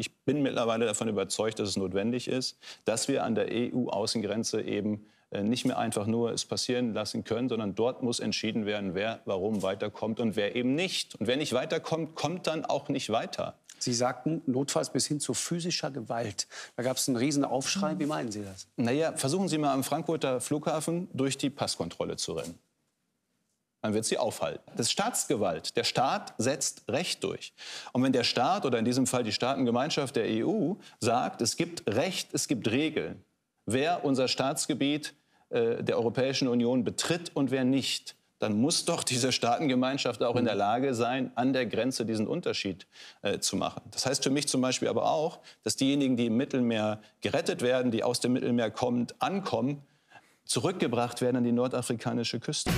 Ich bin mittlerweile davon überzeugt, dass es notwendig ist, dass wir an der EU-Außengrenze eben nicht mehr einfach nur es passieren lassen können, sondern dort muss entschieden werden, wer warum weiterkommt und wer eben nicht. Und wer nicht weiterkommt, kommt dann auch nicht weiter. Sie sagten, notfalls bis hin zu physischer Gewalt. Da gab es einen riesen Aufschrei. Wie meinen Sie das? Naja, versuchen Sie mal am Frankfurter Flughafen durch die Passkontrolle zu rennen. Man wird sie aufhalten. Das ist Staatsgewalt. Der Staat setzt Recht durch. Und wenn der Staat oder in diesem Fall die Staatengemeinschaft der EU sagt, es gibt Recht, es gibt Regeln, wer unser Staatsgebiet der Europäischen Union betritt und wer nicht, dann muss doch diese Staatengemeinschaft auch in der Lage sein, an der Grenze diesen Unterschied zu machen. Das heißt für mich zum Beispiel aber auch, dass diejenigen, die im Mittelmeer gerettet werden, die aus dem Mittelmeer ankommen, zurückgebracht werden an die nordafrikanische Küste.